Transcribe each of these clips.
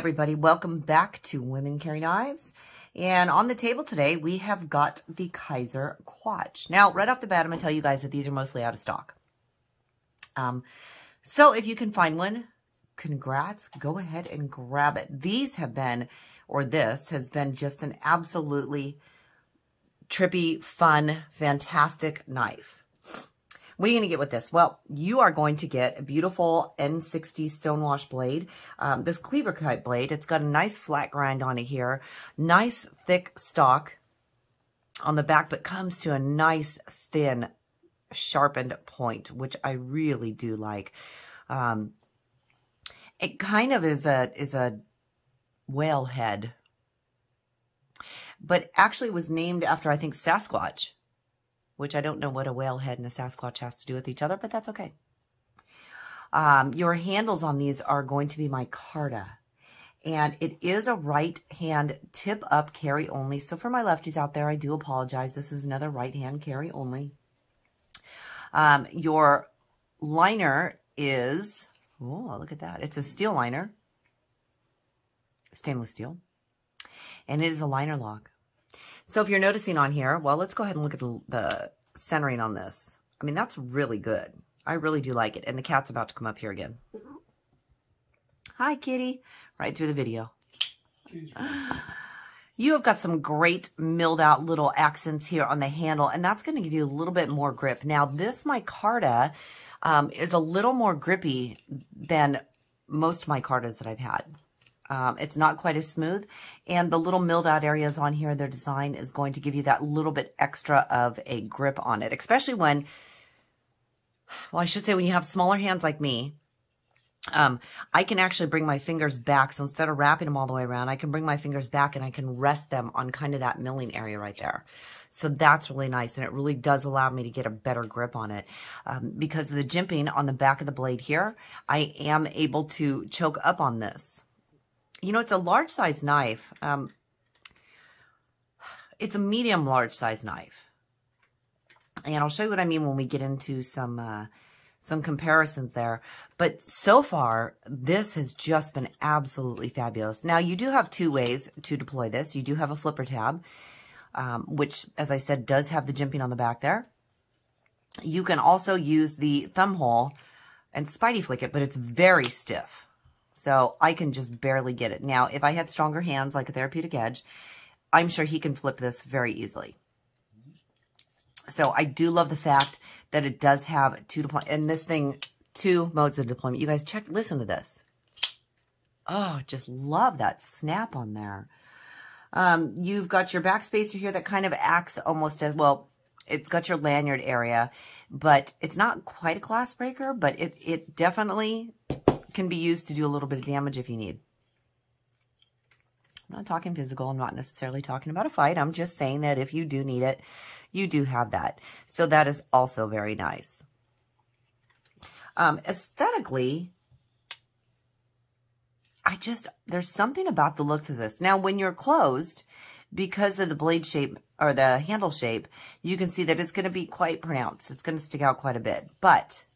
everybody, welcome back to Women Carry Knives. And on the table today, we have got the Kizer Quatch. Now, right off the bat, I'm gonna tell you guys that these are mostly out of stock. So if you can find one, congrats, go ahead and grab it. These have been, or this has been just an absolutely trippy, fun, fantastic knife. What are you going to get with this? Well, you are going to get a beautiful N60 stonewash blade, this cleaver type blade. It's got a nice flat grind on it here, nice thick stock on the back, but comes to a nice thin sharpened point, which I really do like. It kind of is a whale head, but actually was named after, I think, Sasquatch, which I don't know what a whale head and a Sasquatch has to do with each other, but that's okay. Your handles on these are going to be micarta, and it is a right hand tip up carry only. So for my lefties out there, I do apologize. This is another right hand carry only. Your liner is, oh, look at that. It's a steel liner, stainless steel, and it is a liner lock. So if you're noticing on here, well, let's go ahead and look at the centering on this. I mean, that's really good. I really do like it. And the cat's about to come up here again. Hi, kitty. Right through the video. You have got some great milled out little accents here on the handle, and that's going to give you a little bit more grip. Now, this micarta is a little more grippy than most micartas that I've had. It's not quite as smooth, and the little milled out areas on here, their design is going to give you that little bit extra of a grip on it, especially when, well, I should say when you have smaller hands like me, I can actually bring my fingers back. So instead of wrapping them all the way around, I can bring my fingers back and I can rest them on kind of that milling area right there. So that's really nice, and it really does allow me to get a better grip on it. Because of the jimping on the back of the blade here, I am able to choke up on this. You know, it's a large size knife. It's a medium large size knife. And I'll show you what I mean when we get into some comparisons there. But so far, this has just been absolutely fabulous. Now, you do have two ways to deploy this. You do have a flipper tab, which, as I said, does have the jimping on the back there. You can also use the thumb hole and spidey flick it, but it's very stiff. So I can just barely get it. Now, if I had stronger hands like a Therapeutic Edge, I'm sure he can flip this very easily. So I do love the fact that it does have two deploy, and this thing, two modes of deployment. You guys check, listen to this. Oh, just love that snap on there. You've got your back spacer here that kind of acts almost as, well, it's got your lanyard area, but it's not quite a glass breaker, but it definitely can be used to do a little bit of damage if you need. I'm not talking physical. I'm not necessarily talking about a fight. I'm just saying that if you do need it, you do have that. So that is also very nice. Aesthetically, there's something about the look of this. Now, when you're closed, because of the blade shape or the handle shape, you can see that it's going to be quite pronounced. It's going to stick out quite a bit. But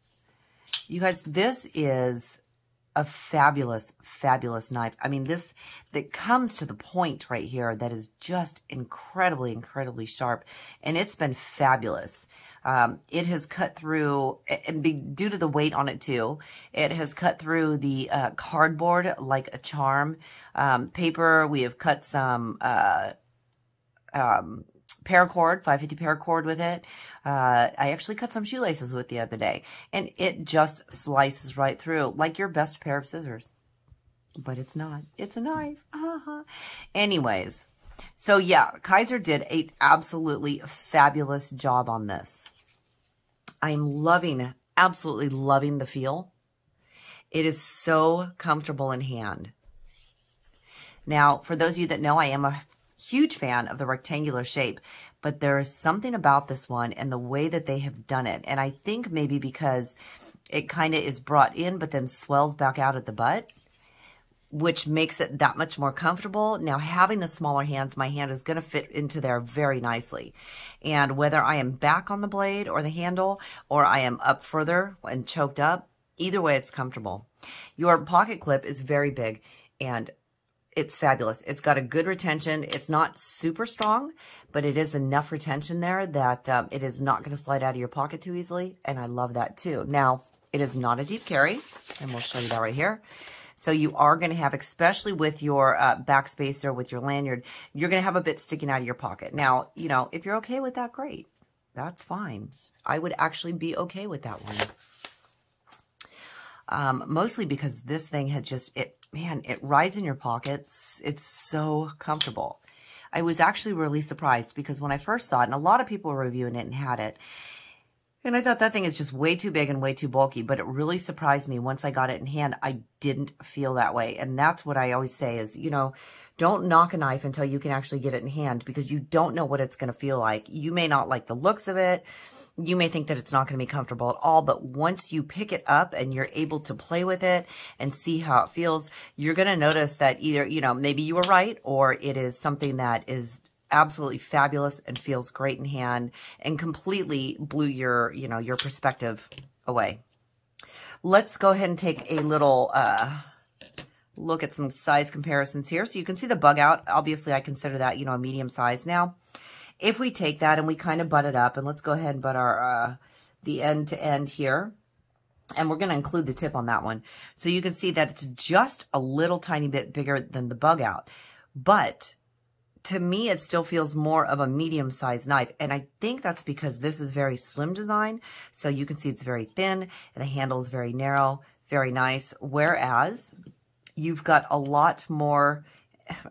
you guys, this is a fabulous, fabulous knife. I mean, this, that comes to the point right here, that is just incredibly, incredibly sharp. And it's been fabulous. It has cut through, and due to the weight on it too, it has cut through the cardboard like a charm. Paper, we have cut some paracord, 550 paracord with it. I actually cut some shoelaces with the other day, and it just slices right through like your best pair of scissors, but it's not, it's a knife. Anyways, so yeah, Kizer did an absolutely fabulous job on this. I'm loving, absolutely loving the feel. It is so comfortable in hand. Now, for those of you that know, I am a huge fan of the rectangular shape, but there is something about this one and the way that they have done it. And I think maybe because it kind of is brought in, but then swells back out at the butt, which makes it that much more comfortable. Now, having the smaller hands, my hand is going to fit into there very nicely. And whether I am back on the blade or the handle, or I am up further and choked up, either way, it's comfortable. Your pocket clip is very big, and It's fabulous. It's got a good retention. It's not super strong, but it is enough retention there that it is not going to slide out of your pocket too easily, and I love that too. Now, it is not a deep carry, and we'll show you that right here. So you are going to have, especially with your backspacer, with your lanyard, you're going to have a bit sticking out of your pocket. Now, you know, if you're okay with that, great. That's fine. I would actually be okay with that one. Mostly because this thing had just, it rides in your pockets. It's so comfortable. I was actually really surprised because when I first saw it, and a lot of people were reviewing it and had it, and I thought that thing is just way too big and way too bulky, but it really surprised me once I got it in hand. I didn't feel that way. And that's what I always say is, you know, don't knock a knife until you can actually get it in hand because you don't know what it's going to feel like. You may not like the looks of it. You may think that it's not going to be comfortable at all, but once you pick it up and you're able to play with it and see how it feels, you're going to notice that either, you know, maybe you were right or it is something that is absolutely fabulous and feels great in hand and completely blew your, you know, your perspective away. Let's go ahead and take a little look at some size comparisons here. So you can see the Bugout. Obviously, I consider that, you know, a medium size now. If we take that and we kind of butt it up, and let's go ahead and butt our the end to end here, and we're going to include the tip on that one. So you can see that it's just a little tiny bit bigger than the Bugout, but to me, it still feels more of a medium-sized knife, and I think that's because this is very slim design, so you can see it's very thin, and the handle is very narrow, very nice, whereas you've got a lot more,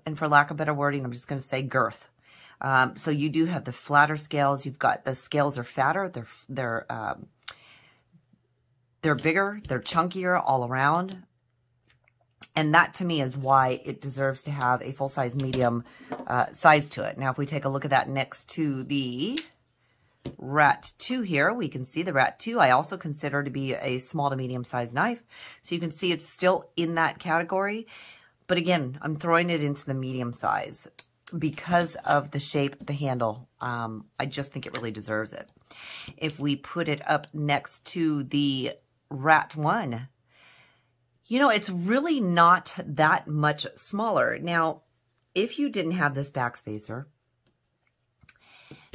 and for lack of better wording, I'm just going to say girth. So you do have the flatter scales. You've got the scales are fatter. They're bigger. They're chunkier all around. And that, to me, is why it deserves to have a full-size medium size to it. Now, if we take a look at that next to the Rat 2 here, we can see the Rat 2 I also consider to be a small to medium-sized knife. So you can see it's still in that category. But again, I'm throwing it into the medium size because of the shape, the handle. I just think it really deserves it. If we put it up next to the Rat 1, you know, it's really not that much smaller. Now, if you didn't have this backspacer,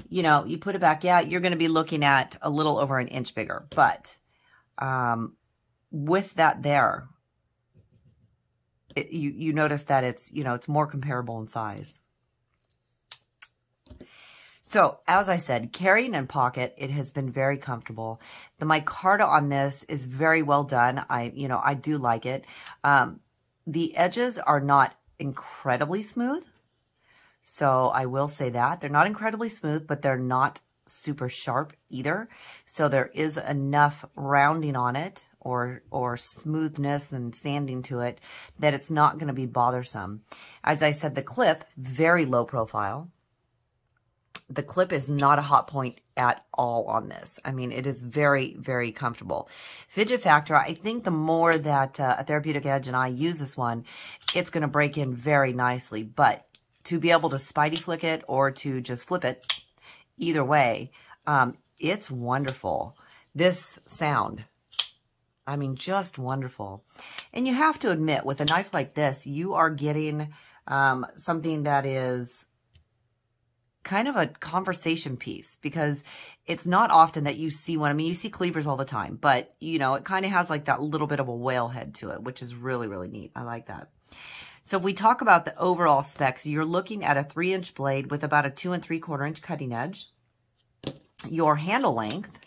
you know, you put it back out, you're going to be looking at a little over an inch bigger. But with that there, you notice that it's, you know, it's more comparable in size. So, as I said, carrying in pocket, it has been very comfortable. The micarta on this is very well done. I do like it. The edges are not incredibly smooth. So, I will say that. They're not incredibly smooth, but they're not super sharp either. So, there is enough rounding on it or smoothness and sanding to it that it's not going to be bothersome. As I said, the clip, very low profile. The clip is not a hot point at all on this. I mean, it is very, very comfortable. Fidget factor, I think the more that Therapeutic Edge and I use this one, it's going to break in very nicely. But to be able to spidey flick it or to just flip it, either way, it's wonderful. This sound, I mean, just wonderful. And you have to admit, with a knife like this, you are getting something that is kind of a conversation piece because it's not often that you see one. I mean, you see cleavers all the time, but, you know, it kind of has like that little bit of a whale head to it, which is really, really neat. I like that. So if we talk about the overall specs, you're looking at a 3-inch blade with about a 2 3/4-inch cutting edge. Your handle length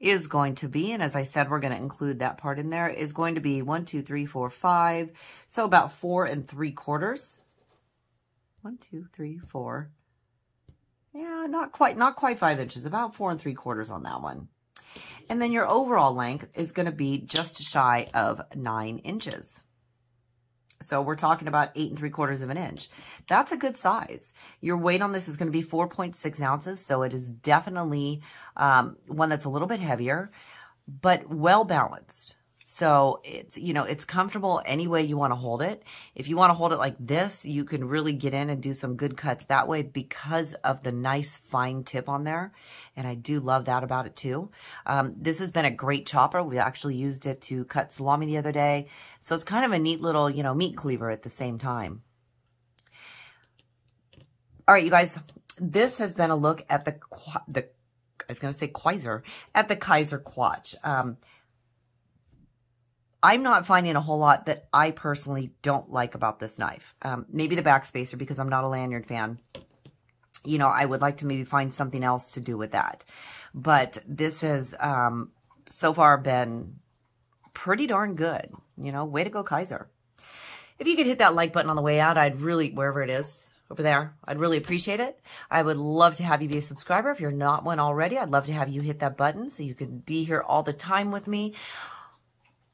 is going to be, and as I said, we're going to include that part in there, is going to be 1, 2, 3, 4, 5. So about 4 3/4. 1, 2, 3, 4. Yeah, not quite 5 inches, about 4 3/4 on that one. And then your overall length is going to be just shy of 9 inches. So we're talking about 8 3/4 of an inch. That's a good size. Your weight on this is going to be 4.6 ounces. So it is definitely one that's a little bit heavier, but well balanced. So it's, you know, it's comfortable any way you want to hold it. If you want to hold it like this, you can really get in and do some good cuts that way because of the nice fine tip on there. And I do love that about it too. This has been a great chopper. We actually used it to cut salami the other day. So it's kind of a neat little, you know, meat cleaver at the same time. All right, you guys, this has been a look at the Kizer Quatch. I'm not finding a whole lot that I personally don't like about this knife. Maybe the backspacer, because I'm not a lanyard fan. You know, I would like to maybe find something else to do with that. But this has so far been pretty darn good. You know, way to go, Kizer. If you could hit that like button on the way out, I'd really, wherever it is, over there, I'd really appreciate it. I would love to have you be a subscriber. If you're not one already, I'd love to have you hit that button so you could be here all the time with me.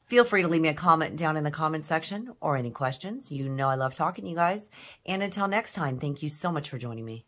Feel free to leave me a comment down in the comment section or any questions. You know I love talking to you guys. And until next time, thank you so much for joining me.